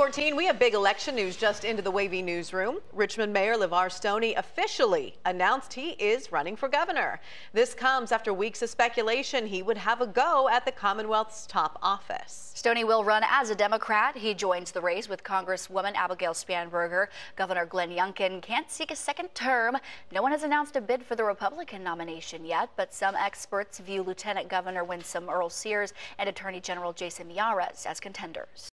8:14, we have big election news just into the Wavy newsroom. Richmond Mayor LeVar Stoney officially announced he is running for governor. This comes after weeks of speculation he would have a go at the Commonwealth's top office. Stoney will run as a Democrat. He joins the race with Congresswoman Abigail Spanberger. Governor Glenn Youngkin can't seek a second term. No one has announced a bid for the Republican nomination yet, but some experts view Lieutenant Governor Winsome Earl Sears and Attorney General Jason Miyares as contenders.